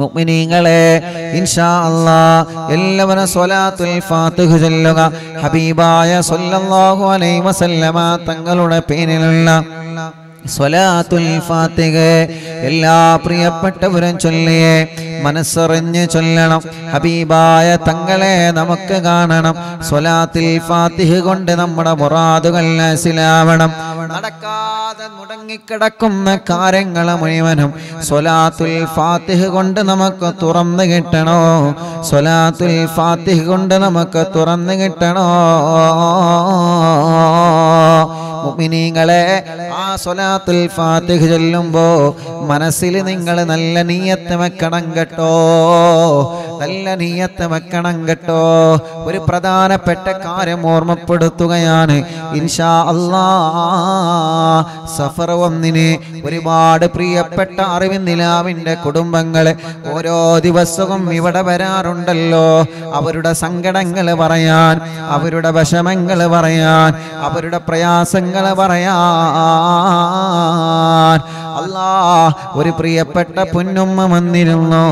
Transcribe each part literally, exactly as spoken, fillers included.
مؤمنينغلي إن شاء الله إلا من صلاة الفاتحة جلّة حبيبايا صلى الله عليه وسلم تنقلون بين الله صلاة الفاتحة إلا بريا بتفرن جلّة منسرنج جلّة حبيبايا تنقلنا نمكّعنا صلاة الفاتحة غندنا منا براد غلّة سلامنا നടക്കാതെ മുടങ്ങിക്കിടക്കുന്ന കാര്യങ്ങൾ മുഴുവനും സ്വലാത്തുൽ ഫാത്തിഹ കൊണ്ട് നമുക്ക് തുറന്നു കിട്ടണോ സ്വലാത്തുൽ ഫാത്തിഹ കൊണ്ട് നമുക്ക് തുറന്നു കിട്ടണോ മുഅ്മിനീങ്ങളെ ആ സ്വലാത്തുൽ ഫാത്തിഹ ചൊല്ലുമ്പോൾ മനസ്സിൽ നിങ്ങൾ നല്ല നിയ്യത്ത് വെക്കണം കേട്ടോ നല്ല നിയ്യത്ത് വെക്കണം കേട്ടോ ഒരു പ്രധാനപ്പെട്ട കാര്യം ഓർമ്മപ്പെടുത്തുകയാണ് ഇൻഷാ അല്ലാഹ് സഫർ ഒന്നിന് ഒരുപാട് പ്രിയപ്പെട്ട അറിവിൻ നിലാവിൻ്റെ കുടുംബങ്ങൾ ഓരോ ദിവസവും ഇവിടെ വരാറുണ്ടല്ലോ അവരുടെ സങ്കടങ്ങൾ പറയാൻ അവരുടെ വിഷമങ്ങൾ പറയാൻ അവരുടെ പ്രയാസങ്ങൾ പറയാൻ അല്ലാ ഒരു പ്രിയപ്പെട്ട പൊന്നുമ്മ വന്നിരുന്നു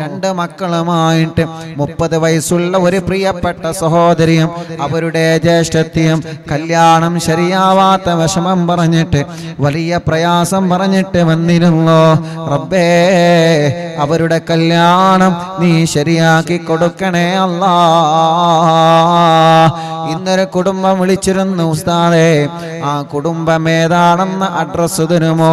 രണ്ട് മക്കളുമായിട്ട് മുപ്പത് വയസ്സുള്ള ഒരു പ്രിയപ്പെട്ട സഹോദരിയും അവരുടെ ജ്യേഷ്ഠത്തിയും കല്യാണം ശരിയാവാത്ത വിഷമം പറഞ്ഞിട്ട് വലിയ പ്രയാസം പറഞ്ഞിട്ട് വന്നിരുന്നു റബ്ബേ അവരുടെ കല്യാണം നീ ശരിയാക്കി കൊടുക്കണേ അല്ലാ ഇന്നൊരു കുടുംബം വിളിച്ചിരുന്നു ഉസ്താദേ ആ കുടുംബം ഏതാണെന്ന് അഡ്രസ്സ് തരുമോ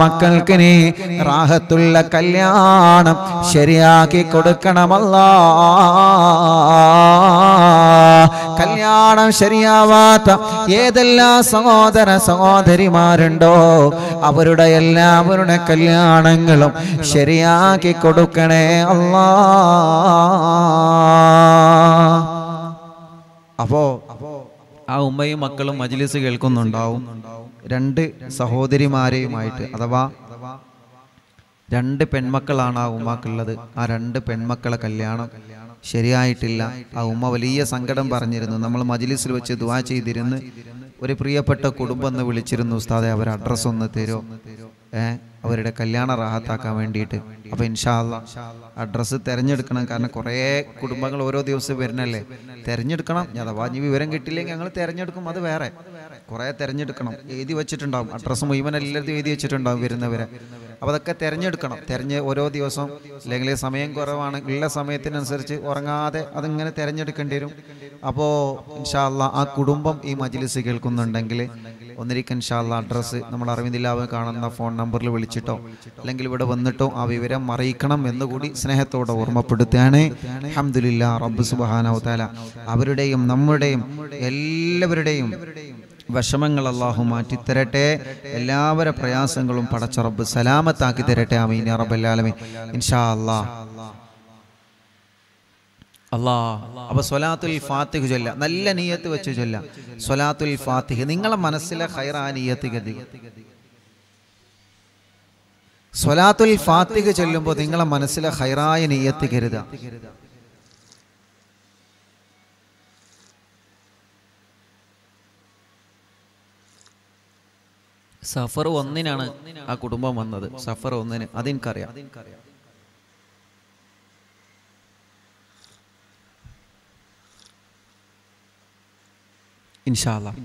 മക്കൾക്ക് നീ റാഹത്തുള്ള കല്യാണം ശരിയാക്കി കൊടുക്കണമല്ലാ കല്യാണം ശരിയാവാത്ത ഏതെല്ലാം സഹോദര സഹോദരിമാരുണ്ടോ അവരുടെ എല്ലാവരുടെ കല്യാണങ്ങളും ശരിയാക്കി കൊടുക്കണേ അല്ലാ അപ്പോ ആ ഉമ്മയും മക്കളും മജ്‌ലിസ് കേൾക്കുന്നുണ്ടാവും രണ്ട് സഹോദരിമാരെയുമായിട്ട് അഥവാ രണ്ട് പെൺമക്കളാണ് ആ ഉമ്മാക്കുള്ളത് ആ രണ്ട് പെൺമക്കളെ കല്യാണം ശരിയായിട്ടില്ല ആ ഉമ്മ വലിയ സങ്കടം പറഞ്ഞിരുന്നു നമ്മൾ മജ്‌ലിസിൽ വെച്ച് ദുആ ചെയ്തിരുന്ന് ഒരു പ്രിയപ്പെട്ട കുടുംബം എന്ന് വിളിച്ചിരുന്നു ഉസ്താദേ അവർ അഡ്രസ്സ് ഒന്ന് തരുമോ ഏഹ് അവരുടെ കല്യാണം റാഹത്താക്കാൻ വേണ്ടിയിട്ട് അപ്പോൾ ഇൻഷാ അല്ലാഹ് അഡ്രസ്സ് തിരഞ്ഞെടുക്കണം കാരണം കുറേ കുടുംബങ്ങൾ ഓരോ ദിവസം വരുന്നല്ലേ തിരഞ്ഞെടുക്കണം അഥവാ ഇനി വിവരം കിട്ടില്ലെങ്കിൽ ഞങ്ങൾ തിരഞ്ഞെടുക്കും അത് വേറെ കുറേ തിരഞ്ഞെടുക്കണം എഴുതി വെച്ചിട്ടുണ്ടാവും അഡ്രസ്സ് മുഴുവൻ എല്ലായിടത്തും എഴുതി വെച്ചിട്ടുണ്ടാവും വരുന്നവരെ അപ്പോൾ അതൊക്കെ തിരഞ്ഞെടുക്കണം തിരഞ്ഞ് ഓരോ ദിവസം അല്ലെങ്കിൽ സമയം കുറവാണ് ഉള്ള സമയത്തിനനുസരിച്ച് ഉറങ്ങാതെ അതിങ്ങനെ തിരഞ്ഞെടുക്കേണ്ടി വരും അപ്പോൾ ഇൻഷാ അല്ലാഹ് ആ കുടുംബം ഈ മജ്‌ലിസ് കേൾക്കുന്നുണ്ടെങ്കിൽ ഒന്നിരിക്കൽ ഇൻഷാ അല്ലാഹ് അഡ്രസ്സ് നമ്മൾ അറിവില്ലാതെ കാണുന്ന ഫോൺ നമ്പറിൽ വിളിച്ചിട്ടോ അല്ലെങ്കിൽ ഇവിടെ വന്നിട്ടോ ആ വിവരം അറിയിക്കണം എന്നുകൂടി സ്നേഹത്തോടെ ഓർമ്മപ്പെടുത്തുകയാണ് അൽഹംദുലില്ലാ റബ്ബ് സുബ്ഹാനഹു വ തആല അവരുടെയും നമ്മുടെയും എല്ലാവരുടെയും വിഷമങ്ങൾ അല്ലാഹു മാറ്റി തരട്ടെ എല്ലാവരുടെ പ്രയാസങ്ങളും പടച്ച റബ്ബ് സലാമത്താക്കി തരട്ടെ ആമീൻ യാ റബ്ബൽ ആലമീൻ ഇൻഷാ അല്ലാഹ് അല്ലാഹ് അപ്പോൾ സ്വലാത്തുൽ ഫാത്തിഹ ചൊല്ല നല്ല നിയ്യത്ത് വെച്ച് ചൊല്ല സ്വലാത്തുൽ ഫാത്തിഹ നിങ്ങളുടെ മനസ്സിലെ ഖൈറാനിയത്ത് ഗതി സ്വലാത്തുൽ ഫാത്തിഹ ചൊല്ലുമ്പോൾ നിങ്ങളുടെ മനസ്സിലെ ഖൈറായ നിയ്യത്ത് കരുതുക സഫർ ഒന്നിനാണ് ആ കുടുംബം വന്നത് സഫർ ഒന്നിന് അതെനിക്കറിയാം ഇൻഷാ അല്ലാഹ്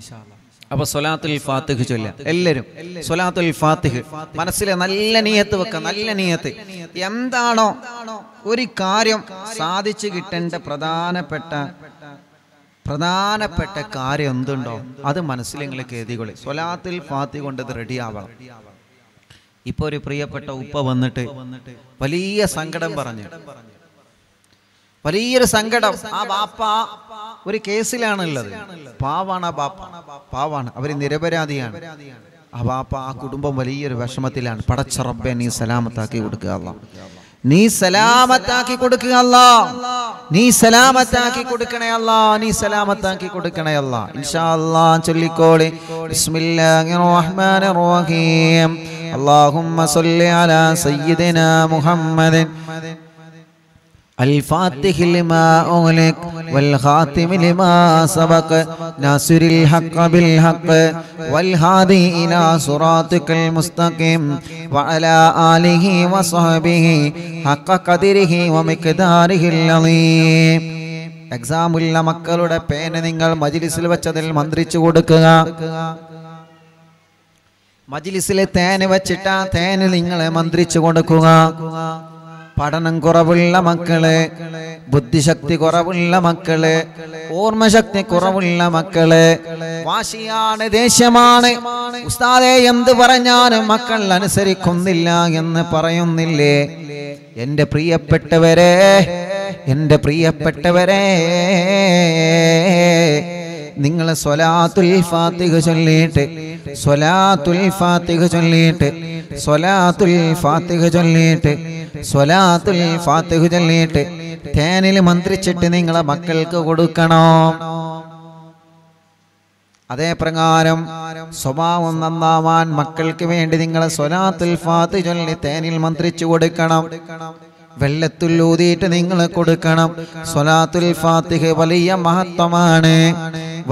അപ്പോൾ സ്വലാത്തുൽ ഫാത്തിഹ ചൊല്ലാം എല്ലാവരും സ്വലാത്തുൽ ഫാത്തിഹ മനസ്സിലെ നല്ല നിയ്യത്ത് വെക്കുക നല്ല നിയ്യത്ത് എന്താണോ ഒരു കാര്യം സാധിച്ചു കിട്ടേണ്ട പ്രധാനപ്പെട്ട പ്രധാനപ്പെട്ട കാര്യം എന്തുണ്ടോ അത് മനസ്സിൽ നിങ്ങൾ കരുതിക്കൊള്ളി സ്വലാത്തുൽ ഫാത്തിഹ കൊണ്ടത് റെഡിയാവണം ഇപ്പോൾ ഒരു പ്രിയപ്പെട്ട ഉപ്പ വന്നിട്ട് വലിയ സങ്കടം പറഞ്ഞു വലിയൊരു സങ്കടം ആ ബാപ്പ ഒരു കേസിലാണുള്ളത് പാവാണ് ആ ബാപ്പ പാവാണ് അവര് നിരപരാധിയാണ് ആ ബാപ്പ ആ കുടുംബം വലിയൊരു വിഷമത്തിലാണ് പടച്ച റബ്ബേ നീ സലാമത്താക്കി കൊടുക്കുക അല്ലാഹ് ني سلامتاكي كودك الله ني سلامتاكي كودك الله ني سلامتاكي كودك الله إن شاء الله تلقولي بسم الله الرحمن الرحيم اللهم صل على سيدنا محمد الفاتح لما أغلق والخاتم لما سبق ناصر الحق بالحق والهادي إلى صراطك المستقيم وعلى آله وصحبه حق قدره ومقداره العظيم exam ulla makkalude pen ningal majlisil vachadil mandrichu kodukuka majlisile then vachitta then ningale mandrichu kodukuka പഠനം കുറവുള്ള മക്കളെ ബുദ്ധിശക്തി കുറവുള്ള മക്കളെ ഓർമ്മശക്തി കുറവുള്ള മക്കളെ വാശിയാണ് ദേശമാണ് ഉസ്താദേ എന്ത് പറഞ്ഞാലും മക്കൾ അനുസരിക്കുന്നില്ല എന്ന് പറയുന്നില്ലേ എൻ്റെ പ്രിയപ്പെട്ടവരെ എൻ്റെ പ്രിയപ്പെട്ടവരെ നിങ്ങൾ സ്വലാത്തുൽ ഫാത്തിഹ ചൊല്ലിയിട്ട് സ്വലാത്തുൽ ഫാത്തിഹ ചൊല്ലിയിട്ട് സ്വലാത്തുൽ ഫാത്തിഹ ചൊല്ലിയിട്ട് സ്വലാത്തുൽ ഫാത്തിഹ ചൊല്ലിയിട്ട് തേനിൽ മന്ത്രിച്ചിട്ട് നിങ്ങളെ മക്കൾക്ക് കൊടുക്കണം അതേ പ്രകാരം സ്വഭാവം നന്നാവാൻ മക്കൾക്ക് വേണ്ടി നിങ്ങളെ സ്വലാത്തുൽ ഫാത്തിഹ ചൊല്ലി തേനിൽ മന്ത്രിച്ചു കൊടുക്കണം വെള്ളത്തിൽ ഊതിയിട്ട് നിങ്ങളെ കൊടുക്കണം സ്വലാത്തുൽ ഫാത്തിഹ വലിയ മഹത്വമാണ്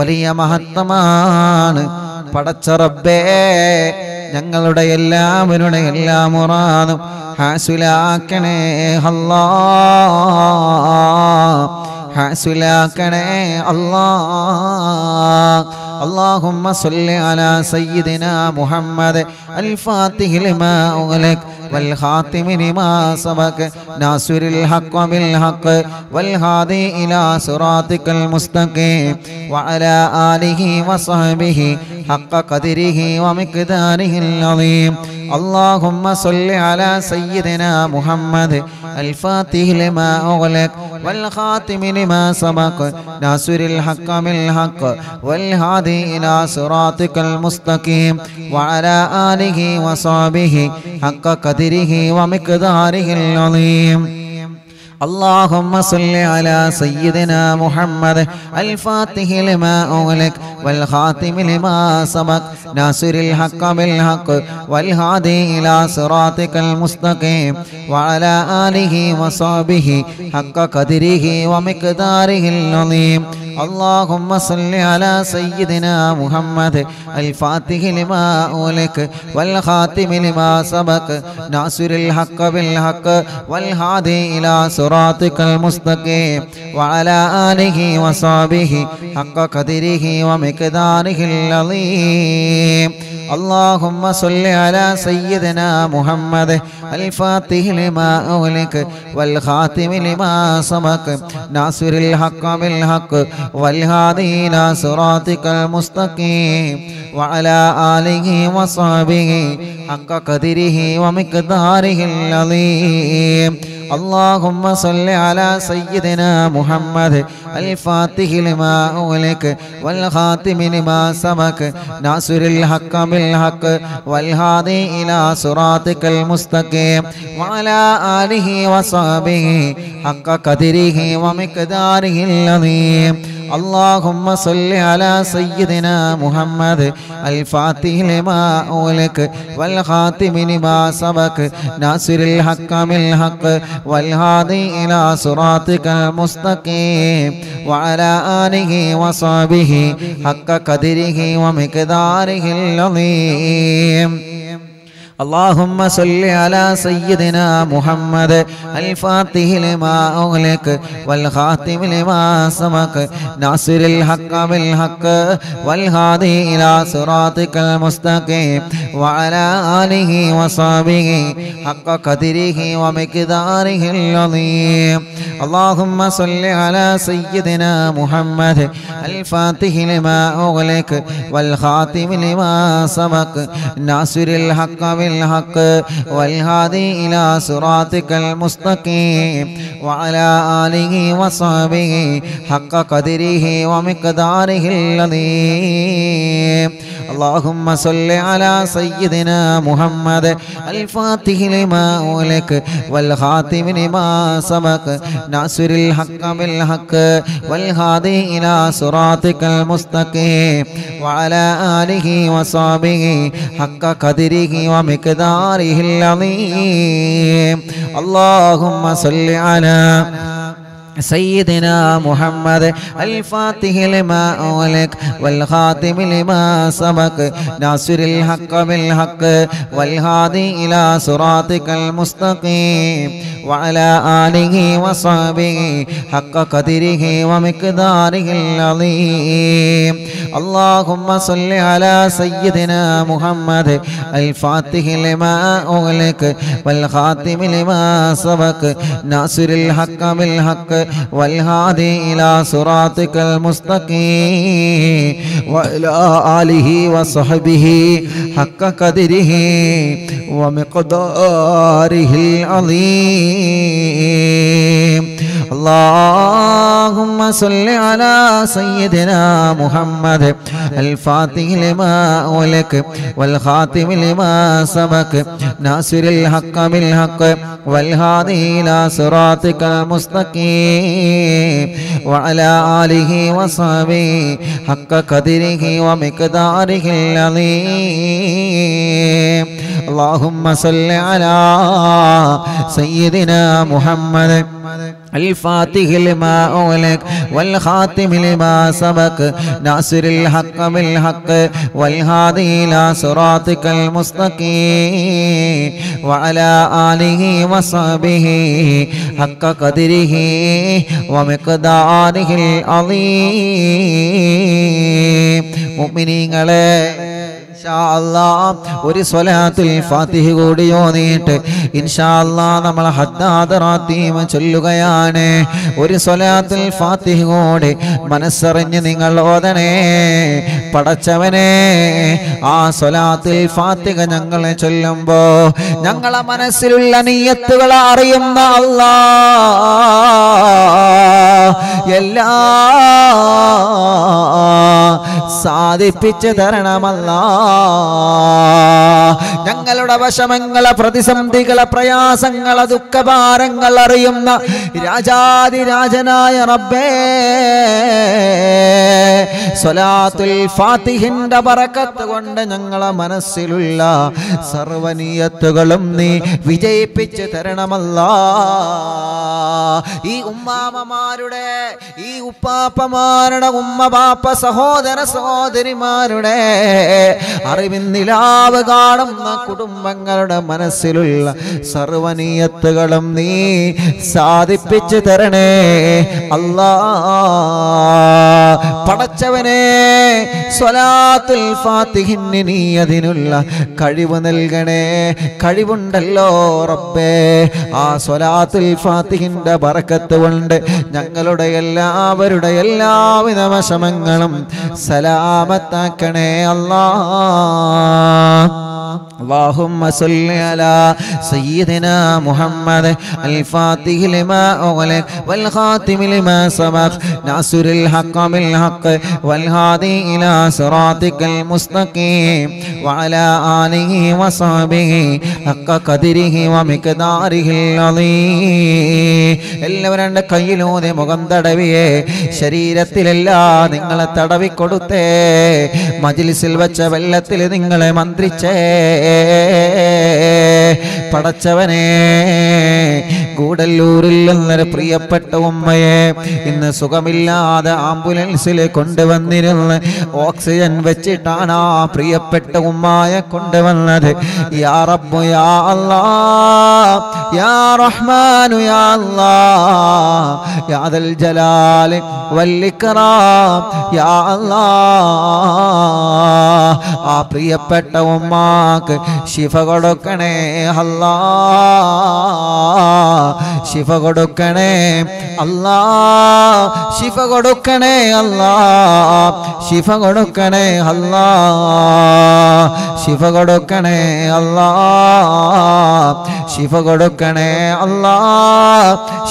വലിയ മഹത്വമാണ് പടച്ച റബ്ബേ ഞങ്ങളുടെ എല്ലാവരുടെ എല്ലാ മുറാദും ഹാസിലാക്കണേ അല്ലാഹ് ഹാസിലാക്കണേ അല്ലാഹ് اللهم صل على سيدنا محمد الفاتح لما أغلق والخاتم لما سبق ناصر الحق بالحق والهادي إلى صراطك المستقيم وعلى آله وصحبه حق قدره ومقداره العظيم اللهم صل على سيدنا محمد الفاتح لما أغلق والخاتم لما سبق ناصر الحق بالحق والهادي إلى صراطك المستقيم وعلى آله وصحبه حق قدره ومقداره العظيم اللهم صل على سيدنا محمد الفاتح لما أغلق والخاتم لما سبق ناصر الحق بالحق والهادي إلى صراطك المستقيم وعلى آله وصحبه حق قدره ومقداره العظيم اللهم صل على سيدنا محمد الفاتح لما أغلق والخاتم لما سبق ناصر الحق بالحق والهادي إلى صراطك المستقيم وعلى آله وصحبه حق قدره ومقداره العظيم اللهم صل على سيدنا محمد الفاتح لما أغلق والخاتم لما سبق ناصر الحق بالحق والهادي إلى صراطك المستقيم وعلى آله وصحبه حق قدره ومقداره العظيم اللهم صل على سيدنا محمد الفاتح لما أغلق والخاتم لما سبق ناصر الحق بالحق والهادي إلى صراطك المستقيم وعلى آله وصحبه حق قدره ومقداره العظيم اللهم صل على سيدنا محمد الفاتح لما أغلق والخاتم لما سبق ناصر الحق بالحق والهادي إلى صراطك المستقيم وعلى آله وصحبه حق قدره ومقداره العظيم اللهم صل على سيدنا محمد الفاتح لما أغلق والخاتم لما سبق ناصر الحق بالحق والهادي إلى صراطك المستقيم وعلى آله وصحبه حق قدره ومقداره العظيم اللهم صل على سيدنا محمد الفاتح لما أغلق والخاتم لما سبق ناصر الحق بالحق والهادي إلى صراطك المستقيم وعلى آله وصحبه حق قدره ومقداره العظيم اللهم صل على سيدنا محمد الفاتح لما أغلق والخاتم لما سبق ناصر الحق بالحق والهادي إلى صراطك المستقيم وعلى آله وصحبه حق قدره ومقداره العظيم. اللهم صل على سيدنا محمد الفاتح لما أغلق والخاتم لما سبق ناصر الحق بالحق والهادي إلى صراطك المستقيم وعلى آله وصحبه حق قدره ومقداره العظيم. اللهم صل على سيدنا محمد الفاتح لما أغلق والخاتم لما سبق ناصر الحق بالحق والهادي إلى صراطك المستقيم وإلى آله وصحبه حق قدره ومقداره العظيم. اللهم صل على سيدنا محمد الفاتح لما أغلق والخاتم لما سبق ناصر الحق بالحق والهادي إلى صراطك المستقيم وعلى آله وصحبه حق قدره ومقداره العظيم. اللهم صل على سيدنا محمد الفاتح لما أغلق والخاتم لما سبق ناصر الحق بالحق والهادي إلى صراطك المستقيم وعلى آله وصحبه حق قدره ومقداره العظيم. مؤمنين عليه إن شاء الله وري صلاة الفاتح غودي ونيت إن شاء الله نملا حدا دراتي ما تشلوا كيانه وري صلاة الفاتح غودي منسرني نينغال ودنه بدرچمنه آ صلاة الفاتح نجعله تشلمبو نجعلا منسيلل نيتغلا أريمنا الله يلا سادي بيجة درنا ملا ഞങ്ങളുടെ വശമങ്ങളെ പ്രതിസന്ധികളെ പ്രയാസങ്ങളെ ദുഃഖഭാരങ്ങൾ അറിയുന്ന രാജാധിരാജനായ റബ്ബേ സ്വലാത്തുൽ ഫാത്തിഹിന്റെ ബറക്കത്ത് കൊണ്ട് ഞങ്ങളെ മനസ്സിലുള്ള സർവനിയത്തുകളും നീ വിജയിപ്പിച്ചു തരണമല്ലാ. ഈ ഉമ്മാമമാരുടെ ഈ ഉപ്പാപ്പമാരുടെ ഉമ്മ ബാപ്പ സഹോദര സഹോദരിമാരുടെ അറിവിൻ നിലാവ് കാണുന്ന കുടുംബങ്ങളുടെ മനസ്സിലുള്ള സർവനീയത്തുകളും നീ സാധിപ്പിച്ചു തരണേ അല്ലാ. പടച്ചവനെ സ്വലാത്തുൽ ഫാത്തിഹിന് നീ അതിനുള്ള കഴിവ് നൽകണേ. കഴിവുണ്ടല്ലോ റബ്ബേ, ആ സ്വലാത്തുൽ ഫാത്തിഹിൻ്റെ ബറക്കത്ത് കൊണ്ട് ഞങ്ങളുടെ എല്ലാവരുടെ എല്ലാവിധ വശമങ്ങളും സലാമത്താക്കണേ അല്ലാ. اللهم صل على سيدنا محمد الفاتح لما أغلق والخاتم لما سبق ناصر الحق بالحق والهادي إلى صراطك المستقيم وعلى آله وصحبه حق قدره ومقداره العظيم. എല്ലാവരുടെ കയ്യിലൂടെ മുഖം തടവിയേ, ശരീരത്തിലെല്ലാം നിങ്ങളെ തടവിക്കൊടുത്തേ, മജ്‌ലിസിൽ വെച്ച വെള്ളത്തിൽ നിങ്ങളെ മന്ത്രിച്ചേ. പടച്ചവനെ, കൂടല്ലൂരിൽ നിന്നൊരു പ്രിയപ്പെട്ട ഉമ്മയെ ഇന്ന് സുഖമില്ലാതെ ആംബുലൻസിൽ കൊണ്ടുവന്നിരുന്ന് ഓക്സിജൻ വെച്ചിട്ടാണ് ആ പ്രിയപ്പെട്ട ഉമ്മയെ കൊണ്ടുവന്നത്. യാ റബ്ബ്, യാ അല്ലാഹ്, യാ റഹ്മാൻ, യാ അല്ലാഹ്, യാ ദൽ ജലാൽ വൽ ഇക്റാം, യാ അല്ലാഹ്, ആ പ്രിയപ്പെട്ട ഉമ്മക്ക് ശിഫ കൊടുക്കണേ അല്ലാഹ്, ശിഫ കൊടുക്കണേ അല്ലാഹ്, ശിഫ കൊടുക്കണേ അല്ലാഹ്, ശിഫ കൊടുക്കണേ അല്ലാഹ്, ശിഫ കൊടുക്കണേ അല്ലാഹ്, ശിഫ കൊടുക്കണേ അല്ലാഹ്,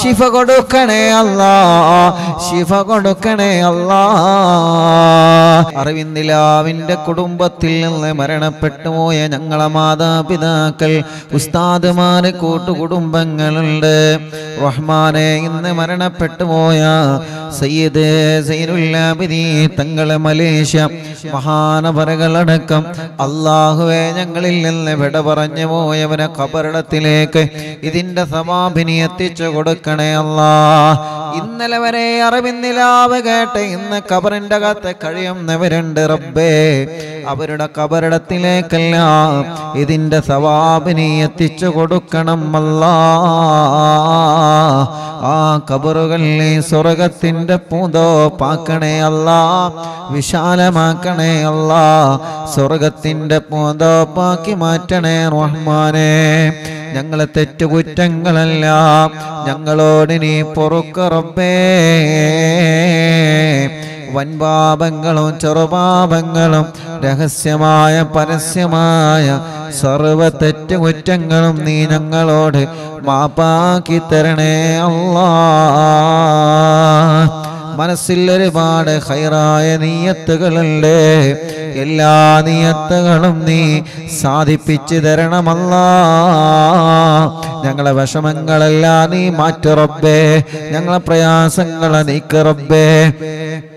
شفا كودكني الله شفا كودكني الله أربيندلا ويند كودم بطيلن لمرنا بتمو يا جنغلا ماذا بيدا كل أستاذ ما نكوت كودم بعلند رحمن إند مرنا بتمو يا سيد سيد الله بدي تنقل ماليشيا مهان برجلنا الله يا جنغليلن لبيدا برجمو يا من خبرنا تلك إذن دا ثما بني أتيجكودكني الله إن لبري أربين دلاب كاتي إن كبرن دعات كريم نبرن دربي أبرنا كبرنا تلك كلا إذن ده ثوابني أتيجك ودكنا ملا آ كبرغلني سورغت إن ده بوندو باكني الله وشالة ماكني الله سورغت إن ده بوندو باكي ماتني رحمانه ഞങ്ങളെ തെറ്റുകുറ്റങ്ങളെല്ലാം ഞങ്ങളോട് നീ പൊറുക്ക് റബ്ബേ വൻപാപങ്ങളും ചെറുപാപങ്ങളും രഹസ്യമായ പരസ്യമായ സർവ്വ തെറ്റുകുറ്റങ്ങളും നീ ഞങ്ങളോട് മാപ്പാക്കി തരണേ അല്ലാഹ് മനസ്സിൽ ഒരുപാട് ഖൈറായ നിയത്തുകളുണ്ട് എല്ലാ നിയത്തുകളും നീ സാധിപ്പിച്ചു തരണം അല്ലാഹ് ഞങ്ങളെ വിഷമങ്ങളെല്ലാം നീ മാറ്റി റബ്ബേ ഞങ്ങളെ പ്രയാസങ്ങളെ നീക്ക് റബ്ബേ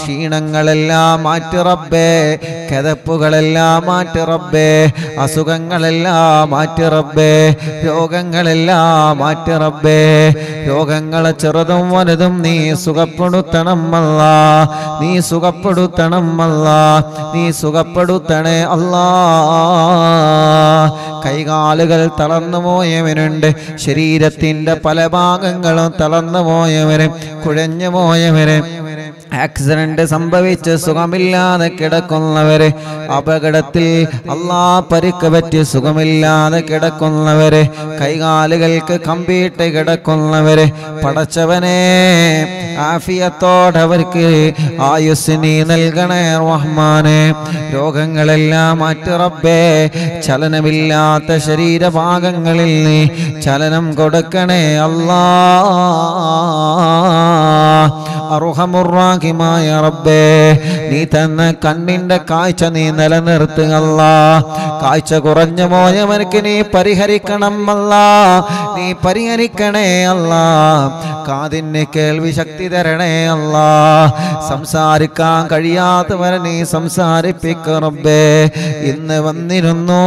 ക്ഷീണങ്ങളെല്ലാം മാറ്റി റബ്ബേ കടപ്പുകളെല്ലാം മാറ്റി റബ്ബേ അസുഖങ്ങളെല്ലാം മാറ്റി റബ്ബേ രോഗങ്ങളെല്ലാം മാറ്റി റബ്ബേ രോഗങ്ങളെ ചെറുതും വലുതും നീ സുഖപ്പെടുത്തണം അല്ലാഹ് നീ സുഖപ്പെടുത്തണം അല്ലാഹ് നീ സുഖപ്പെടുത്തണേ അല്ലാഹ് കൈകാലുകൾ തളർന്നു പോയവരുണ്ട് ശരീരത്തിന്റെ പല ഭാഗങ്ങളും തളർന്നു പോയവരെ കുഴഞ്ഞു പോയവരെ ആക്സിഡന്റ് സംഭവിച്ച് സുഖമില്ലാതെ കിടക്കുന്നവരെ അപകടത്തിൽ അല്ലാഹ് പരിക്ക് പറ്റി സുഖമില്ലാതെ കിടക്കുന്നവരെ കൈകാലുകൾക്ക് കമ്പിയിട്ട് കിടക്കുന്നവരെ പടച്ചവനെ ആഫിയത്തോടെ അവർക്ക് ആയുസ് നീ നൽകണേ റഹ്മാനേ രോഗങ്ങളെല്ലാം മാറ്റി റബ്ബേ ചലനമില്ലാത്ത ശരീരഭാഗങ്ങളിൽ നീ ചലനം കൊടുക്കണേ അല്ലാഹ് أرحم الراحمين يا ربي ني تنّ كنّيند كايچ ني نلنرتّ الله كايچ كورنّ مويمنك ني പരിഹരിക്കണം الله ني പരിഹരിക്കണേ الله കാതിന് കേൾവി ശക്തി തരണേ അല്ലാഹ് സംസാരിക്കാൻ കഴിയാത്തവരെ നീ സംസാരിപ്പിക്ക് റബ്ബേ ഇന്ന് വന്നിരുന്നു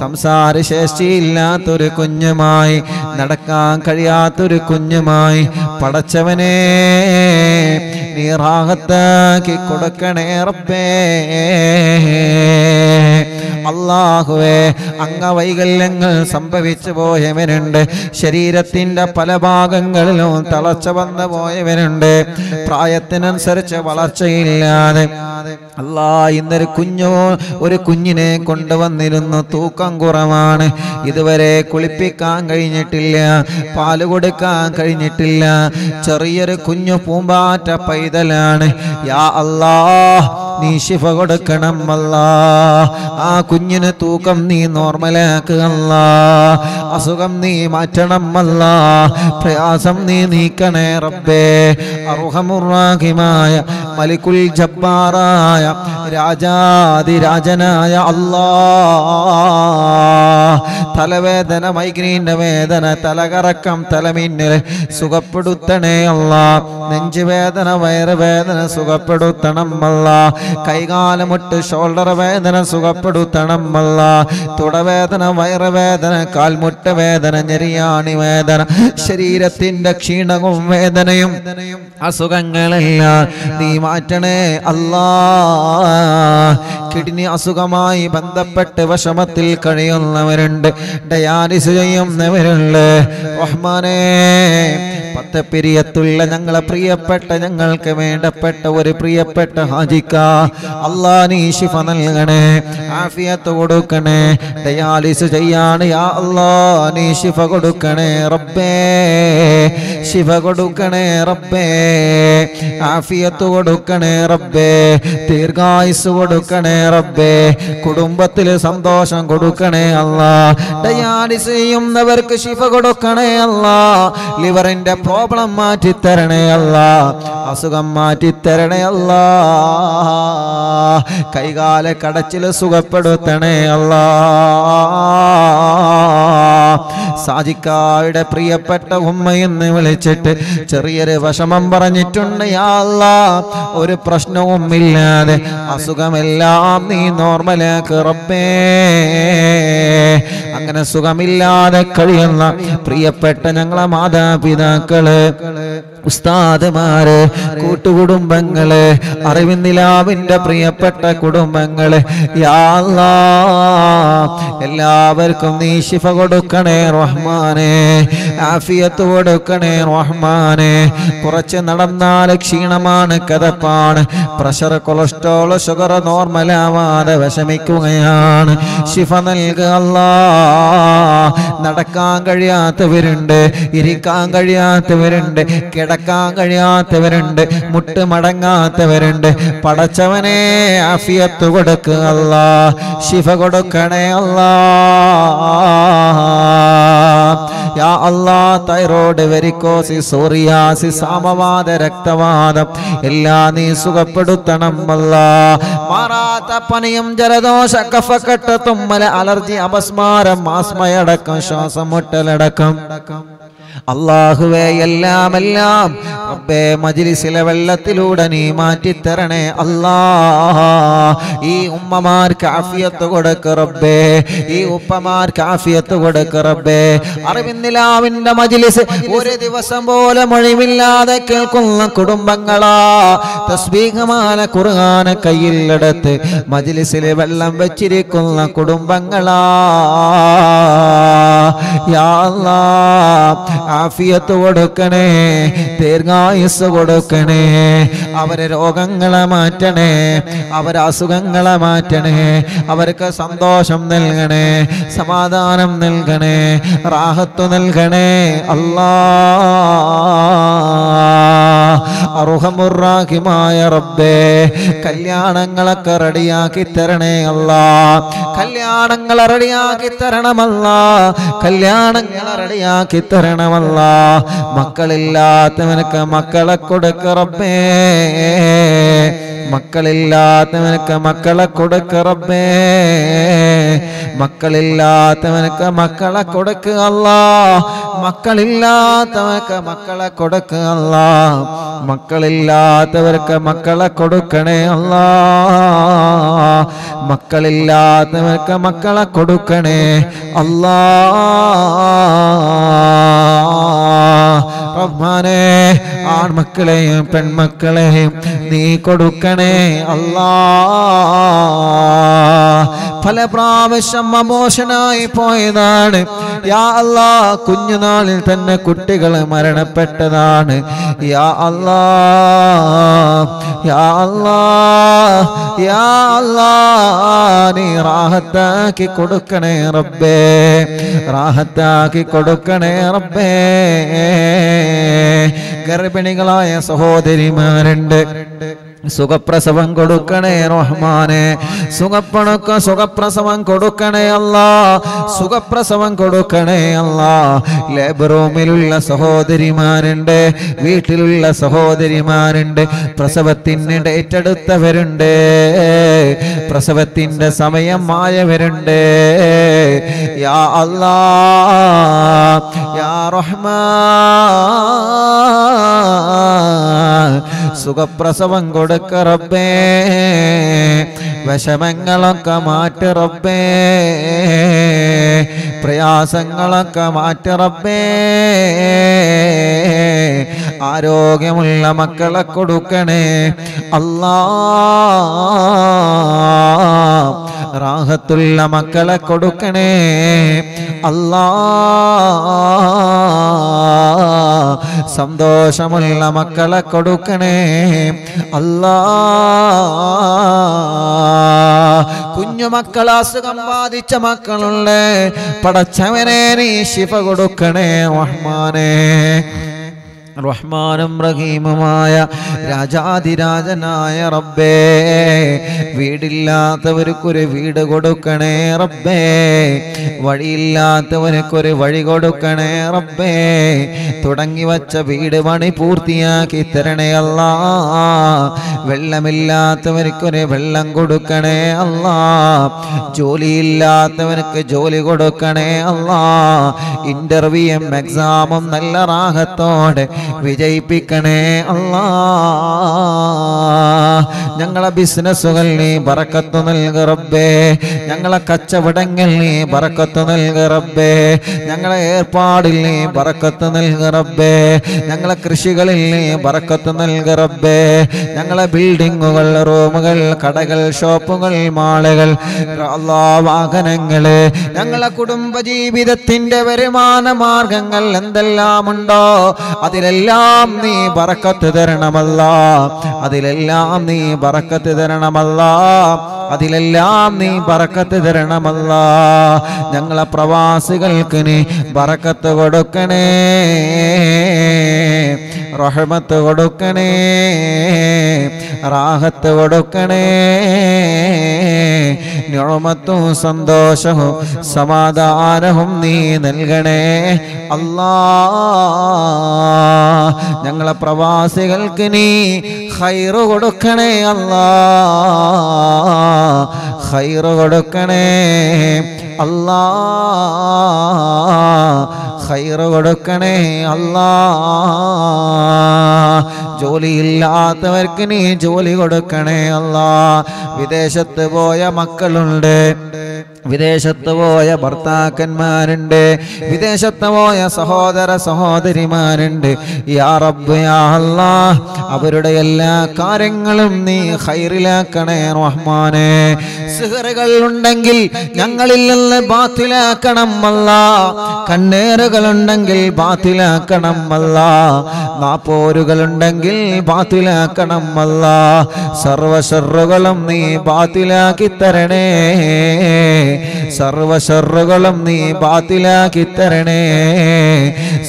സംസാരശേഷിയില്ലാത്തൊരു കുഞ്ഞുമായി നടക്കാൻ കഴിയാത്തൊരു കുഞ്ഞുമായി പടച്ചവനെ നീ റാഹത്താക്കി കൊടുക്കണേ റബ്ബേ അല്ലാഹുവേ അംഗവൈകല്യങ്ങൾ സംഭവിച്ചു പോയവരുണ്ട് ശരീരത്തിന്റെ പല ഭാഗങ്ങളിലും തളർച്ച വന്നു പോയവരുണ്ട് പ്രായത്തിനനുസരിച്ച് വളർച്ചയില്ലാതെ അല്ലാഹ് ഇന്നൊരു കുഞ്ഞോ ഒരു കുഞ്ഞിനെ കൊണ്ടുവന്നിരുന്നു തൂക്കം കുറവാണ് ഇതുവരെ കുളിപ്പിക്കാൻ കഴിഞ്ഞിട്ടില്ല പാല് കൊടുക്കാൻ കഴിഞ്ഞിട്ടില്ല ചെറിയൊരു കുഞ്ഞു പൂമ്പാറ്റ പൈതലാണ് യാ അല്ലാഹ് നീ ശിഫ കൊടുക്കണം അല്ലാഹ് ആ കുഞ്ഞിനെ തൂക്കം നീ നോർമലാക്കുക അല്ലാഹ് അസുഖം നീ മാറ്റണം അല്ലാഹ് പ്രയാസം നീ നീക്കണേ റബ്ബേ അർഹമുർ റഹീമായ മലികുൽ ജബ്ബാറായ രാജാതിരാജനായ അല്ലാഹ് തലവേദന മൈഗ്രീൻ്റെ വേദന തലകറക്കം തലമിന്നൽ സുഖപ്പെടുത്തണേ അല്ലാഹ് നെഞ്ചുവേദന വയറുവേദന സുഖപ്പെടുത്തണം അല്ലാഹ് കൈകാലമുട്ട് ഷോൾഡർ വേദന സുഖപ്പെടുത്തണം അല്ലാഹ് തുടവേദന വയറുവേദന കാൽമുട്ട് വേദന ഞെരിയാണി വേദന ശരീരത്തിൻ്റെ ക്ഷീണവും വേദനയും അസുഖങ്ങളെല്ലാം നീ മാറ്റണേ അല്ലാഹ് കിഡ്നി അസുഖമായി ബന്ധപ്പെട്ട് വിഷമത്തിൽ കഴിയുന്നവരുണ്ട്, ഡയാലിസ് ചെയ്യുന്നവരുണ്ട്. റഹ്മാനേ, പത്ത് പിരിയത്തുള്ള ഞങ്ങളെ പ്രിയപ്പെട്ട ഞങ്ങൾക്ക് വേണ്ടപ്പെട്ട ഒരു പ്രിയപ്പെട്ട ഹാജിക്ക അല്ലാഹ് നീ ശിഫ നൽകണേ, ആഫിയത്ത് കൊടുക്കണേ. ഡയാലിസ് ചെയ്യാണ് യാ അല്ലാഹ് നീ ശിഫ കൊടുക്കണേ റബ്ബേ, ശിഫ കൊടുക്കണേ റബ്ബേ, ആഫിയത്ത് കൊടുക്കണേ റബ്ബേ, ദീർഘായുസ് കൊടുക്കണേ റബ്ബേ, കുടുംബത്തിൽ സന്തോഷം കൊടുക്കണേ അല്ലാഹ്. ഡയാലിസ് ചെയ്യുന്നവർക്ക് ശിഫ കൊടുക്കണേ അല്ലാഹ്, ലിവറിന്റെ പ്രോബ്ലം മാറ്റി തരണേ അല്ലാഹ്, അസുഖം മാറ്റി തരണേ അല്ലാഹ്, കൈകാല കടച്ചിൽ സുഖപ്പെടുത്തണേ അല്ലാഹ്. സാജിക്കായുടെ പ്രിയപ്പെട്ട ഉമ്മയെന്ന് വിളിച്ചിട്ട് ചെറിയൊരു വിഷമം പറഞ്ഞിട്ടുണ്ട് യാ അല്ലാഹ്, ഒരു പ്രശ്നവുമില്ലാതെ അസുഖമെല്ലാം നീ നോർമലാക്ക് റബ്ബേ. അങ്ങനെ സുഖമില്ലാതെ കഴിയുന്ന പ്രിയപ്പെട്ട ഞങ്ങളെ മാതാപിതാക്കള്, ഉസ്താദുമാര്, കൂട്ടുകുടുംബങ്ങള്, അറിവിന്ദിലാവിന്റെ പ്രിയപ്പെട്ട കുടുംബങ്ങള് യാ അല്ലാഹ് എല്ലാവർക്കും നീ ശിഫ കൊടുക്കണേ റഹ്മാനേ, ആഫിയത്ത് കൊടുക്കണേ റഹ്മാനേ. കുറച്ച് നടന്നാൽ ക്ഷീണമാണ്, കഥപ്പാണ്, പ്രഷർ, കൊളസ്ട്രോൾ, ഷുഗർ നോർമലാവാതെ വിഷമിക്കുകയാണ്, ശിഫ നൽകുക അല്ലാഹ്. നടക്കാൻ കഴിയാത്തവരുണ്ട്, ഇരിക്കാൻ കഴിയാത്തവരുണ്ട്, കിടക്കാൻ കഴിയാത്തവരുണ്ട്, മുട്ട് മടങ്ങാത്തവരുണ്ട്. പടച്ചവനെ ആഫിയത്ത് കൊടുക്കുക അല്ലാഹ്, ശിഫ കൊടുക്കണേ അല്ലാഹ്. യാ അല്ലാഹ്, തൈറോയ്ഡ്, വെരിക്കോസിസ്, സോറിയാസിസ്, സാമവാദ, രക്തവാദം എല്ലാം നീ സുഖപ്പെടുത്തണം അല്ലാഹ്. മാറാത്ത പനിയും ജലദോഷ കഫക്കെട്ട് തുമ്മൽ അലർജി അപസ്മാരം ആസ്മയടക്കം ശ്വാസം മുട്ടലടക്കം അല്ലാഹുവേ എല്ലാം എല്ലാം റബ്ബേ മജ്‌ലിസിലെ വെള്ളത്തിലൂടെ നീ മാറ്റിത്തരണേ അല്ലാഹ്. ഈ ഉമ്മമാർക്ക് ആഫിയത്ത് കൊടുക്ക് റബ്ബേ, ഈ ഉപ്പമാർക്ക് ആഫിയത്ത് കൊടുക്ക് റബ്ബേ. അറിവിന്ദിലാവിന്റെ മജ്‌ലിസ് ഒരു ദിവസം പോലെ മൊഴിവില്ലാതെ കേൾക്കുന്ന കുടുംബങ്ങളാ, തസ്ബീഹുമാല ഖുർആന കയ്യിലെടുത്ത് മജ്‌ലിസിലെ വെള്ളം വെച്ചിരിക്കുന്ന കുടുംബങ്ങളാ യാ അല്ലാഹ്, ആഫിയത്ത് കൊടുക്കണേ, ദീർഘായുസ് കൊടുക്കണേ, അവരെ രോഗങ്ങളെ മാറ്റണേ, അവരെ അസുഖങ്ങളെ മാറ്റണേ, അവർക്ക് സന്തോഷം നൽകണേ, സമാധാനം നൽകണേ, റാഹത്ത് നൽകണേ അല്ലാഹ്. അർഹമുർറാഹിമായ റബ്ബേ, കല്യാണങ്ങളൊക്കെ റെഡിയാക്കി തരണേ അല്ലാഹ്, കല്യാണങ്ങളെ റെഡിയാക്കി തരണമല്ലാഹ്, കല്യാണങ്ങളെ റെഡിയാക്കി തരണമല്ലാഹ്. മക്കളില്ലാത്തവനൊക്കെ മക്കളെ കൊടുക്ക് റബ്ബേ, മക്കളില്ലാത്തവനൊക്കെ മക്കളെ കൊടുക്ക് റബ്ബേ, മക്കളില്ലാത്തവനൊക്കെ മക്കളെ കൊടുക്കുക അല്ലാഹ്, മക്കളില്ലാത്തവനൊക്കെ മക്കളെ കൊടുക്കുക അല്ലാഹ്, മക്കളില്ലാത്തവർക്ക് മക്കളെ കൊടുക്കണേ അല്ലാഹ്, മക്കളില്ലാത്തവർക്ക് മക്കളെ കൊടുക്കണേ അല്ലാഹ്. റഹ്മാനേ, ആൺമക്കളെയും പെൺമക്കളെയും നീ കൊടുക്കണേ അല്ലാഹ്. പല പ്രാവശ്യം അമോഷനായി പോയതാണ് യാ അല്ലാഹ്, കുഞ്ഞുനാളിൽ തന്നെ കുട്ടികൾ മരണപ്പെട്ടതാണ് യാ അല്ലാഹ്, യാ അല്ലാഹ്, യാ അല്ലാഹ്, നീ റാഹത്താക്കി കൊടുക്കണേ റബ്ബേ, റാഹത്താക്കി കൊടുക്കണേ റബ്ബേ. ഗർഭിണികളായ സഹോദരിമാരുണ്ട്, സുഖപ്രസവം കൊടുക്കണേ റഹ്മാനെ, സുഖപ്പണക്ക സുഖപ്രസവം കൊടുക്കണേ അല്ലാഹ്, സുഖപ്രസവം കൊടുക്കണേ അല്ലാഹ്. ലേബർ റൂമിലുള്ള സഹോദരിമാരുണ്ട്, വീട്ടിലുള്ള സഹോദരിമാരുണ്ട്, പ്രസവത്തിന് ഡേറ്റ് എടുത്തവരുണ്ട്, പ്രസവത്തിൻ്റെ സമയമായവരുണ്ട് യാ അല്ലാഹ്, യാ റഹ്മാൻ, സുഖപ്രസവം കൊടുക്ക റബ്ബേ, വിഷമങ്ങളൊക്കെ മാറ്റി റബ്ബേ, പ്രയാസങ്ങളൊക്കെ മാറ്റി റബ്ബേ, ആരോഗ്യമുള്ള മക്കളെ കൊടുക്കണേ അല്ലാ, റാഹത്തുള്ള മക്കളെ കൊടുക്കണേ അല്ലാ, സന്തോഷമുള്ള മക്കളെ കൊടുക്കണേ അല്ലാ. കുഞ്ഞുമക്കൾ അസുഖം ബാധിച്ച മക്കളുണ്ട്, പടച്ചവനെ നീ ശിഫ കൊടുക്കണേ റഹ്മാനേ. റഹ്മാനും റഹീമുമായ രാജാധിരാജനായ റബ്ബേ, വീടില്ലാത്തവർക്കൊരു വീട് കൊടുക്കണേ റബ്ബേ, വഴിയില്ലാത്തവർക്കൊരു വഴി കൊടുക്കണേ റബ്ബേ, തുടങ്ങി വച്ച വീട് പണി പൂർത്തിയാക്കി തരണേ അല്ലാ, വെള്ളമില്ലാത്തവർക്കൊരു വെള്ളം കൊടുക്കണേ അല്ലാ, ജോലിയില്ലാത്തവർക്ക് ജോലി കൊടുക്കണേ അല്ലാ, ഇൻ്റർവ്യൂവും എക്സാമും നല്ല റാഹത്തോടെ വിജയിപ്പിക്കണേ അല്ലാ. ഞങ്ങളെ ബിസിനസ്സുകൾ നീ ബറക്കത്ത് നൽക് റബ്ബേ, ഞങ്ങളെ കച്ചവടങ്ങൾ നീ ബറക്കത്ത് നൽക് റബ്ബേ, ഞങ്ങളെ ഏർപ്പാടിൽ നീ ബറക്കത്ത് നൽക് റബ്ബേ, ഞങ്ങളെ കൃഷികളിൽ നീ ബറക്കത്ത് നൽക് റബ്ബേ, ഞങ്ങളെ ബിൽഡിങ്ങുകൾ, റൂമുകൾ, കടകൾ, ഷോപ്പുകൾ, മാളുകൾ, അല്ലാ വാഹനങ്ങള്, ഞങ്ങളെ കുടുംബജീവിതത്തിൻ്റെ വരുമാന മാർഗങ്ങൾ എന്തെല്ലാമുണ്ടോ അതിലെല്ലാം നീ ബറക്കത്ത് തരണമല്ല, അതിലെല്ലാം നീ ബറക്കത്ത് തരണമല്ല, അതിലെല്ലാം നീ ബറക്കത്ത് തരണമല്ല. ഞങ്ങളെ പ്രവാസികൾക്ക് നീ ബറക്കത്ത് കൊടുക്കണേ, റഹ്മത്ത് കൊടുക്കണേ, റാഹത്ത് കൊടുക്കണേ, നിഅമത്തും സന്തോഷവും സമാധാനവും നീ നൽകണേ അല്ലാ. ഞങ്ങളെ പ്രവാസികൾക്ക് നീ ഖൈറ് കൊടുക്കണേ അല്ലാ, ഖൈറ് കൊടുക്കണേ അല്ലാ, ഖൈറ് കൊടുക്കണേ അല്ലാ. ജോലിയില്ലാത്തവർക്ക് നീ ജോലി കൊടുക്കണേ അല്ലാ. വിദേശത്ത് പോയ മക്കളുണ്ട്, വിദേശത്ത് പോയ ഭർത്താക്കന്മാരുണ്ട്, വിദേശത്ത് പോയ സഹോദര സഹോദരിമാരുണ്ട്. യാ റബ്ബ്, യാ അല്ലാ, അവരുടെ എല്ലാ കാര്യങ്ങളും നീ ഖൈറിലാക്കണേ റഹ്മാനേ. സിഹറുകൾ ഉണ്ടെങ്കിൽ ഞങ്ങളിൽ നിന്ന് ബാത്തിലാക്കണം അല്ലാ, കണ്ണേറുകളുണ്ടെങ്കിൽ ബാത്തിലാക്കണം അല്ലാ, നാപ്പോരുകളുണ്ടെങ്കിൽ ബാത്തിലാക്കണം അല്ലാ, സർവശറുകളും നീ ബാത്തിലാക്കി തരണേ, സർവശറുകളും നീ ബാത്തിലാക്കി തരണേ,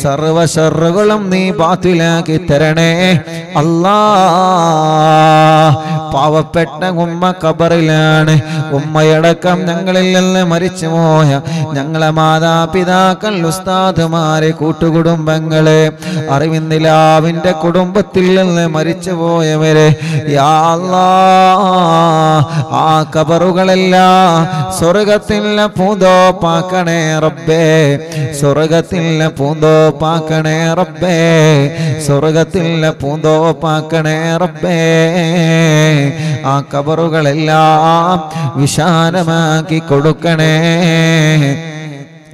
സർവശറുകളും നീ ബാത്തിലാക്കി തരണേ അല്ലാ. പാവപ്പെട്ട ഉമ്മ ഖബറിലാണ്, ഉമ്മയടക്കം ഞങ്ങളിൽ നിന്ന് മരിച്ചു പോയ ഞങ്ങളെ മാതാപിതാക്കൾ, ഉസ്താദുമാരെ, കൂട്ടുകുടുംബങ്ങളെ, അറിവിന്ദിലാവിൻ്റെ കുടുംബത്തിൽ നിന്ന് മരിച്ചു പോയവരെ യാ അല്ലാ, ആ ഖബറുകളെല്ലാം സ്വർഗത്തിലെ പൂന്തോപ്പാക്കണേ റബ്ബേ, സ്വർഗത്തിലെ പൂന്തോപ്പാക്കണേ റബ്ബേ, സ്വർഗത്തിലെ പൂന്തോപ്പാക്കണേ റബ്ബേ. ആ കബറുകളെല്ലാം വിശാലമാക്കി കൊടുക്കണേ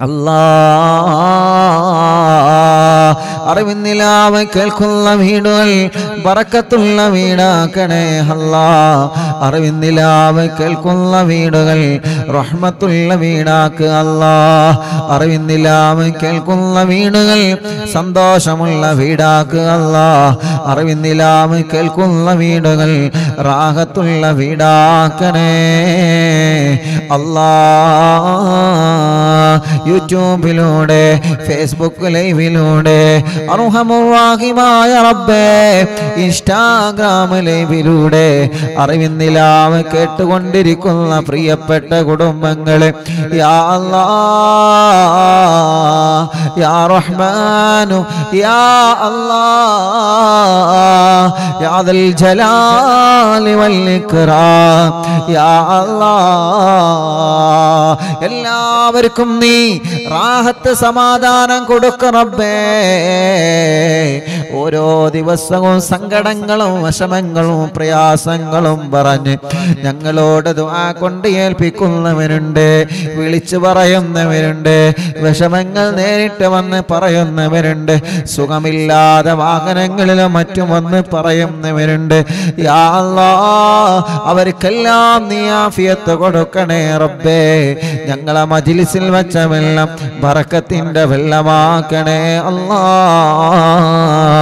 അല്ലാ. അറിവിന്നിലാവ് കേൾക്കുന്ന വീടുകൾ ബറക്കത്തുള്ള വീടാക്കണേ അല്ലാ, അറിവിന്നിലാവ് കേൾക്കുന്ന വീടുകൾ റഹ്മത്തുള്ള വീടാക്കുക അല്ലാ, അറിവിന്നിലാവ് കേൾക്കുന്ന വീടുകൾ സന്തോഷമുള്ള വീടാക്കുക അല്ലാ, അറിവിന്നിലാവ് കേൾക്കുന്ന വീടുകൾ റാഹത്തുള്ള വീടാക്കണേ അല്ലാ. യൂട്യൂബിലൂടെ, ഫേസ്ബുക്ക് ലൈവിലൂടെ, അർഹമുർറഹീമായ റബ്ബേ ഇൻസ്റ്റാഗ്രാം ലൈവിലൂടെ അറിവിന്നിലാവ് കേട്ടുകൊണ്ടിരിക്കുന്ന പ്രിയപ്പെട്ട കുടുംബങ്ങളെ യാ അല്ലാ, യാ റഹ്മാനു, യാ അല്ലാ, യാ ദൽ ജലാലി വൽ ഇക്റാം, യാ അല്ലാ, എല്ലാവർക്കും നീ റാഹത്ത് സമാധാനം കൊടുക്ക റബ്ബേ. ഓരോ ദിവസവും സങ്കടങ്ങളും വിഷമങ്ങളും പ്രയാസങ്ങളും പറഞ്ഞ് ഞങ്ങളോട് ദുആ കൊണ്ട് ഏൽപ്പിക്കുന്നവരുണ്ട്, വിളിച്ചു പറയുന്നവരുണ്ട്, വിഷമങ്ങൾ നേരിട്ട് വന്ന് പറയുന്നവരുണ്ട്, സുഖമില്ലാതെ വാഹനങ്ങളിലും മറ്റും വന്ന് പറയുന്നവരുണ്ട്. യാ അല്ലാഹ്, അവർക്കെല്ലാം നീ ആഫിയത്ത് കൊടുക്കണേ റബ്ബേ. ഞങ്ങളെ മജ്‌ലിസിൽ വെച്ച വെള്ളം ബറക്കത്തിന്റെ വെള്ളമാക്കണേ അല്ലാഹ്.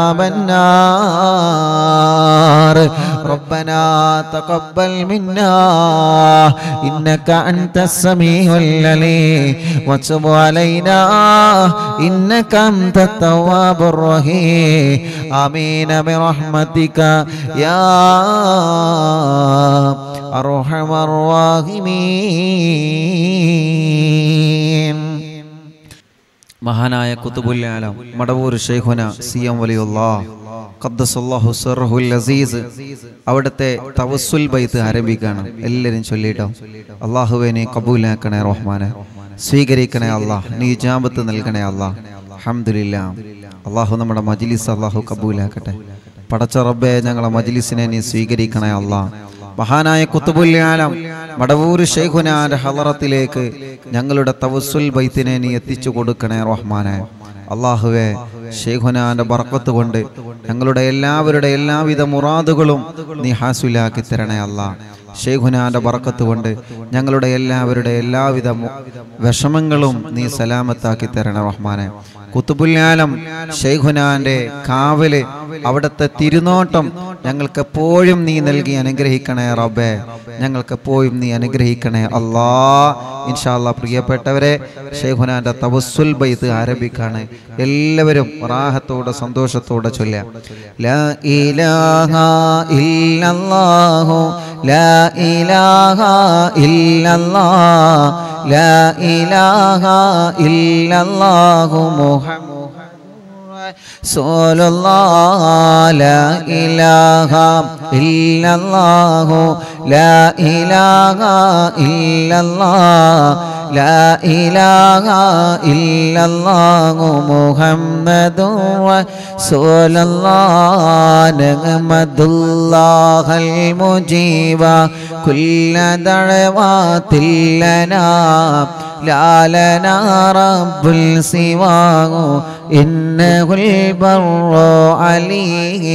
النار. ربنا تقبل منا إنك أنت السميع العليم وتب علينا إنك أنت التواب الرحيم. آمين برحمتك يا أرحم الراحمين. മഹാനായ ഖുതുബുൽ ആലം മടവൂർ ശൈഖുന സിയം വലിയുള്ളാഹ് ഖദ്ദസല്ലാഹു സർഹുൽ അസീസ് അവിടുത്തെ തവസ്സുൽ ബൈത്ത് ആരംഭിക്കുകയാണ്. എല്ലാവരും ചൊല്ലിട്ടോ. അല്ലാഹുവേ നീ ഖബൂലാക്കണേ റഹ്മാനെ, സ്വീകരിക്കണേ അല്ലാഹ്, നീ ഇജാബത്ത് നൽകണേ അല്ലാഹ്. അൽഹംദുലില്ലാഹ്. അല്ലാഹു നമ്മുടെ മജ്‌ലിസ് അല്ലാഹു ഖബൂലാക്കട്ടെ. പടച്ച റബ്ബേ, ഞങ്ങളെ മജ്‌ലിസിനെ നീ സ്വീകരിക്കണേ അല്ലാഹ്. മഹാനായ ഖുതുബുൽ ആലം മടവൂർ ശൈഖുനാന്റെ ഹളറത്തിലേക്ക് ഞങ്ങളുടെ തവസ്സുൽ ബൈത്തിനെ നീ എത്തിച്ചു കൊടുക്കണേ റഹ്മാനെ. അല്ലാഹുവേ, ശൈഖുനാന്റെ ബർക്കത്ത് കൊണ്ട് ഞങ്ങളുടെ എല്ലാവരുടെ എല്ലാവിധ മുറാദുകളും നീ ഹാസിലാക്കി തരണേ അല്ലാഹ്. ശൈഖുനാന്റെ ബർക്കത്ത് കൊണ്ട് ഞങ്ങളുടെ എല്ലാവരുടെ എല്ലാവിധ വിഷമങ്ങളും നീ സലാമത്താക്കി തരണേ റഹ്മാനെ. ഖുതുബുൽ ആലം ശൈഖുനാന്റെ കാവല്, അവിടുത്തെ തിരുനോട്ടം ഞങ്ങൾക്കെപ്പോഴും നീ നൽകി അനുഗ്രഹിക്കണേ റബ്ബേ. ഞങ്ങൾക്കെപ്പോഴും നീ അനുഗ്രഹിക്കണേ അല്ലാഹ്. ഇൻഷാ അല്ലാഹ് പ്രിയപ്പെട്ടവരെ, ശൈഖുനാന്റെ തവസ്സുൽ ബൈത്ത് ആരംഭിക്കാണ്. എല്ലാവരും റാഹത്തോടെ സന്തോഷത്തോടെ ചൊല്ലുക. ലാ ഇലാഹ ഇല്ലല്ലാഹു, ലാ ഇലാഹ ഇല്ലല്ലാഹ്, ലാ ഇലാഹ ഇല്ലല്ലാഹു മുഹമ്മദ് റസൂലുള്ളാഹ്. ലാ ഇലാഹ ഇല്ലല്ലാഹു, ലാ ഇലാഹ ഇല്ലല്ലാഹ്, ലാ ഇലാഹ ഇല്ലല്ലാഹു മുഹമ്മദുർ റസൂലുള്ളാഹ്. നഅ്മദുല്ലാഹൽ മുജീബ കുല്ല ദഅവാതിൽ ലനാ ലാ ലനാ റബ്ബുൽ സിവാഹു إنه البر عليه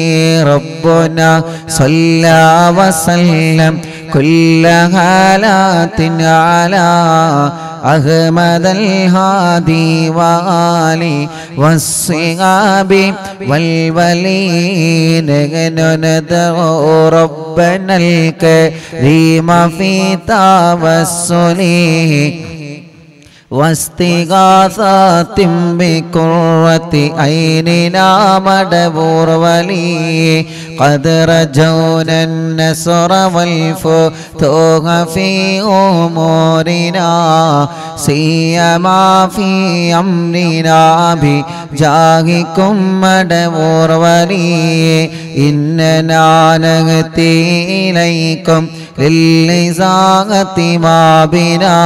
ربنا صلى وسلم كل حالات على أحمد الهادي وآله والصحابي والولين. ندعو ربنا الكريم في توسله واستغاثة بقرة عيننا مدبور ولي. قد رجونا النصر والفتوح في أمورنا سيما في أمرنا بجاهكم مدبور ولي. إننا نأتي إليكم للإزاغة ما بنا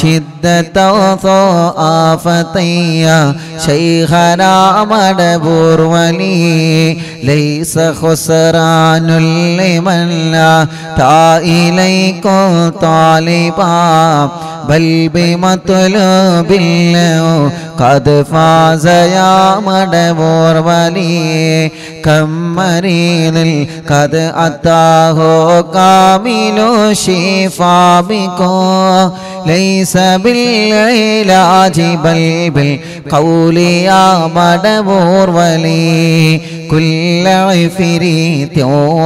شدة وضعافتي شيخنا مدبور ولي. ليس خسران لمن لا تا إليكم طالبا بل بمطلوب له قد فاز يا مدبور ولي. كم مريض قد أتاه كامل الشفاء بكم ليس بالعلاج بل بالقول يا مدبور ولي. كل عفريت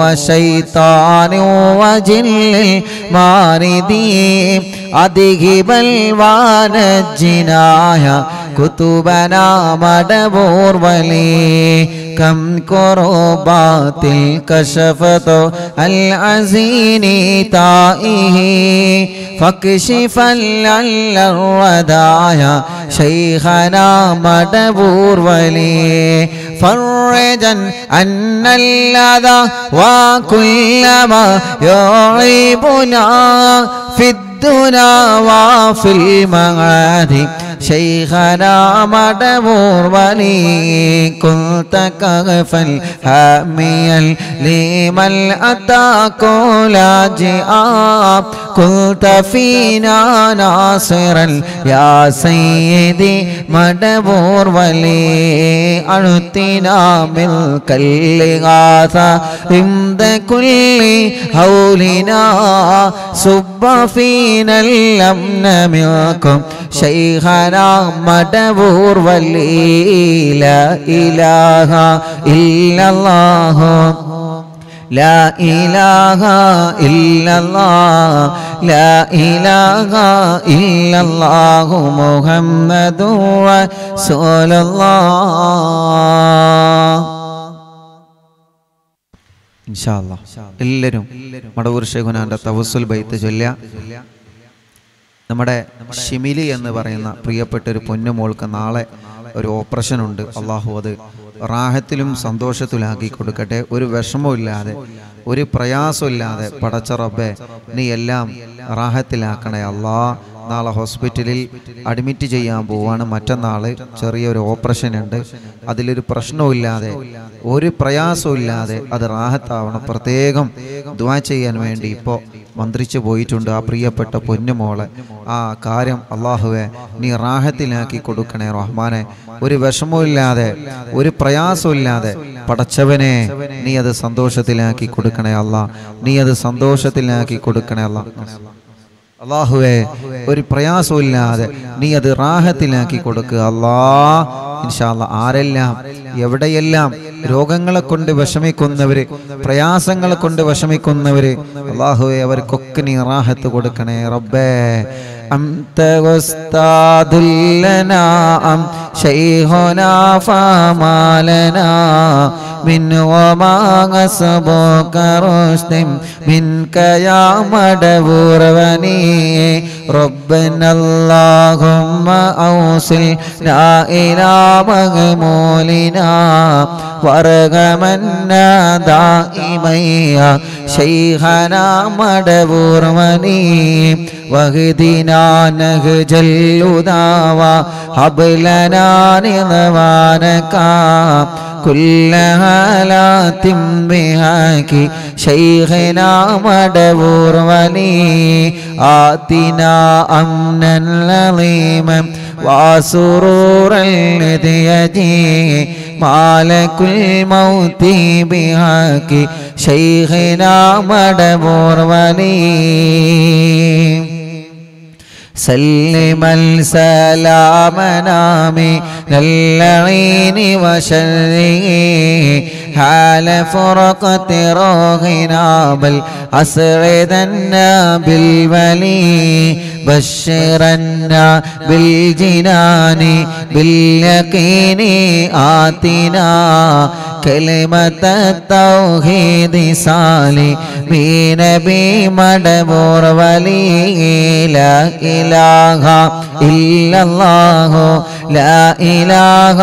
وشيطان وجن الماردين أدغ بلوان الجنايا كتبنا مدبور ولي كم كربات الكشفة العزين طائه فاكشفا لنا الردايا شيخنا مدبور ولي فرجا أن اللذا وكل ما يعيبنا في الدنا وفي المعاد شيخنا مدبور ولي كنت كغفا هاميا لمن أتى كل جاء كنت فينا ناصرا يا سيدي مدبور ولي أعطنا ملك الإغاثة عند كل هولنا صب فينا الأمن منكم شيخنا مدبور ولي لا إله إلا الله لا إله إلا الله لا إله إلا الله محمد رسول الله إن شاء الله إلّا مدبور شيخنا عند توسل بيت جلّا നമ്മുടെ ഷിമിലി എന്ന് പറയുന്ന പ്രിയപ്പെട്ട ഒരു പൊന്നു മോൾക്ക് നാളെ ഒരു ഓപ്പറേഷൻ ഉണ്ട് അല്ലാഹു അത് റാഹത്തിലും സന്തോഷത്തിലാക്കി കൊടുക്കട്ടെ ഒരു വിഷമവും ഇല്ലാതെ ഒരു പ്രയാസവും ഇല്ലാതെ പടച്ച റബ്ബേ നീ എല്ലാം റാഹത്തിലാക്കണേ അല്ലാഹ് നാളെ ഹോസ്പിറ്റലിൽ അഡ്മിറ്റ് ചെയ്യാൻ പോവാണ് മറ്റന്നാൾ ചെറിയൊരു ഓപ്പറേഷൻ ഉണ്ട് അതിലൊരു പ്രശ്നവും ഇല്ലാതെ ഒരു പ്രയാസവും ഇല്ലാതെ അത് റാഹത്താവണം പ്രത്യേകം ദുആ ചെയ്യാൻ വേണ്ടി ഇപ്പോൾ മന്ത്രിച്ചു പോയിട്ടുണ്ട് ആ പ്രിയപ്പെട്ട പൊന്നുമോളെ ആ കാര്യം അല്ലാഹുവേ നീ റാഹത്തിലാക്കി കൊടുക്കണേ റഹ്മാനെ ഒരു വിഷമവും ഇല്ലാതെ ഒരു പ്രയാസവും ഇല്ലാതെ പടച്ചവനെ നീ അത് സന്തോഷത്തിലാക്കി കൊടുക്കണേ അല്ലാഹ് നീ അത് സന്തോഷത്തിലാക്കി കൊടുക്കണേ അല്ലാഹ് അല്ലാഹുവേ ഒരു പ്രയാസവും ഇല്ലാതെ നീ അത് റാഹത്തിലാക്കി കൊടുക്കുക അല്ലാഹ് ഇൻഷാ അല്ലാഹ് ആരെല്ലാം എവിടെയെല്ലാം രോഗങ്ങളെ കൊണ്ട് വിഷമിക്കുന്നവര് പ്രയാസങ്ങളെ കൊണ്ട് വിഷമിക്കുന്നവര് അല്ലാഹുവേ അവർക്കൊക്കെ നീ റാഹത്ത് കൊടുക്കണേ റബ്ബേ أنت أستاذ لنا أم شيخنا فما لنا من وما حسبك رشد منك يا مدبور ولي ربنا اللهم أوصلنا إلى مغمولنا وارغمنا دائما يا شيخنا مدبور ولي واهدنا نهج الهدى وهب لنا رضوانك كل هالات بهاك شيخنا مدبور ولي آتنا أمنا لظيما وسرورا لديتي مالك الموت بهاك شيخنا مدبور ولي سلم السلام نامي للعين وشره حال فرقة روحنا بل أسعدنا بالولي بشرنا بالجنان باليقين آتنا كلمة التوحيد صالحين بمدبور ولي لا إله إلا الله لا إله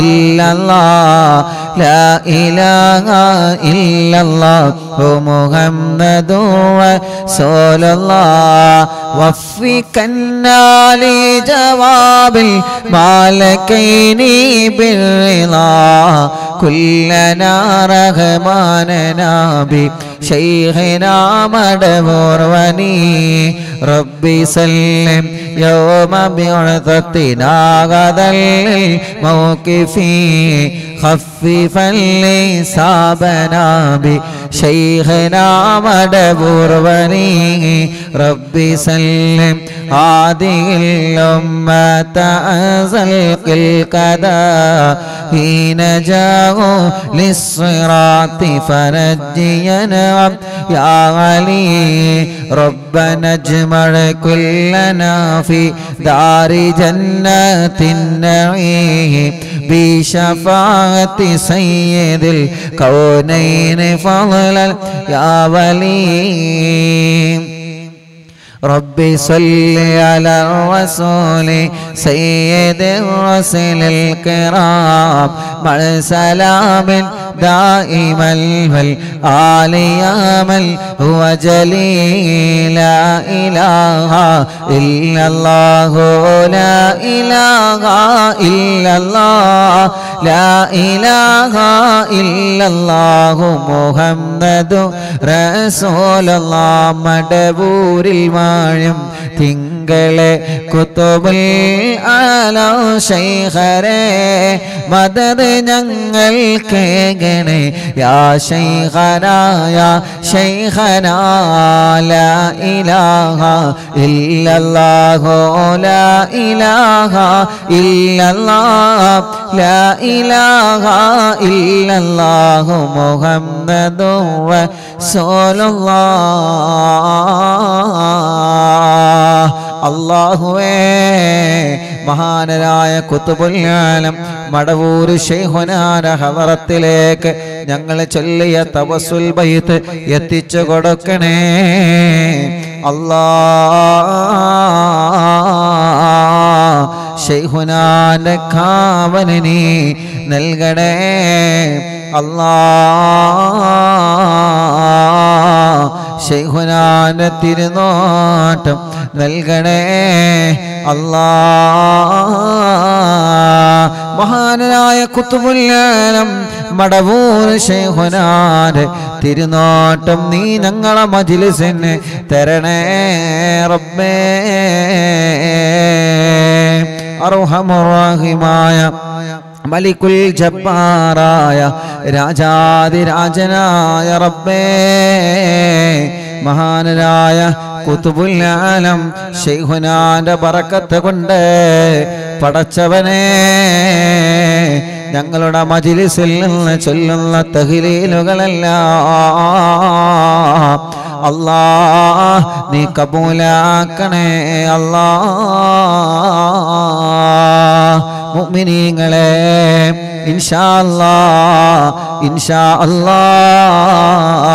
إلا الله لا إله إلا الله محمد رسول الله وفقنا لجواب المالكين بالرضا كلنا رحماننا بشيخنا مدبور ولي ربي سلم يوم بعثتنا غدا للموقف خففا لصابنا بشيخنا مدبور ولي ربي سلم هذه الأمة أزلق القدا حين جاءوا للصراط فنجينا يا علي ربنا اجمع كلنا في دار جنات النعيم بشفاعة سيد الكونين فضلا يا ولي. رب صل على الرسول سيد الرسل الكرام مع سلام دائما والآل يا من هو جليل. لا إله إلا الله لا إله إلا الله لا إله إلا الله محمد رسول الله. مدبور المعلم تنقل كتب العالم شيخري مدد جنجل كيغني يا شيخنا يا شيخنا. لا إله إلا الله لا إله إلا الله لا إله إلا الله محمد رسول الله. അല്ലാഹുവേ മഹാനായ ഖുതുബുൽ ആലം മടവൂർ ശൈഖുനാന ഹവറത്തിലേക്ക് ഞങ്ങൾ ചൊല്ലിയ തവസ്സുൽ ബൈത്ത് എത്തിച്ചു കൊടുക്കണേ അല്ലാഹ്. ശൈഖുനാന കാവനെ നീ നൽകണേ അല്ലാഹ്. ശൈഖുനാന തിരുനോട്ടം നൽകണേ അല്ലാഹ്. മഹാനായ ഖുതുബുൽ ആലം മടവൂർ ശൈഖുനാന തിരുനോട്ടം നീ ഞങ്ങളെ മജ്‌ലിസിന് തരണേ റബ്ബേ. അർഹമർ റഹീമായ മലികുൽ ജബ്ബാറായ രാജാതിരാജനായ റബ്ബേ. മഹാനായ ഖുതുബുൽ ആലം ശൈഖുനാന്റെ ബറക്കത്ത് കൊണ്ട് പടച്ചവനെ ഞങ്ങളുടെ മജ്‌ലിസിൽ നിന്ന് ചൊല്ലുന്ന തഹ്‌ലീലുകളെല്ലാം അല്ലാഹ് നീ കബൂലാക്കണേ അല്ലാഹ്. മുഅ്മിനീങ്ങളെ ഇൻഷാ അല്ലാഹ് ഇൻഷാ അല്ലാഹ്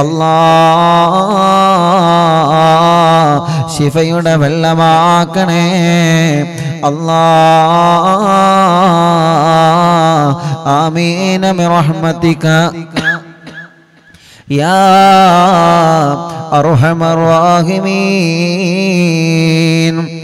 അല്ലാഹ്. ശിഫയുടെ വെള്ളമാക്കണേ അല്ലാഹ്. ആമീന ബിറഹ്മതിക യാ അർഹമർ റഹീമീൻ.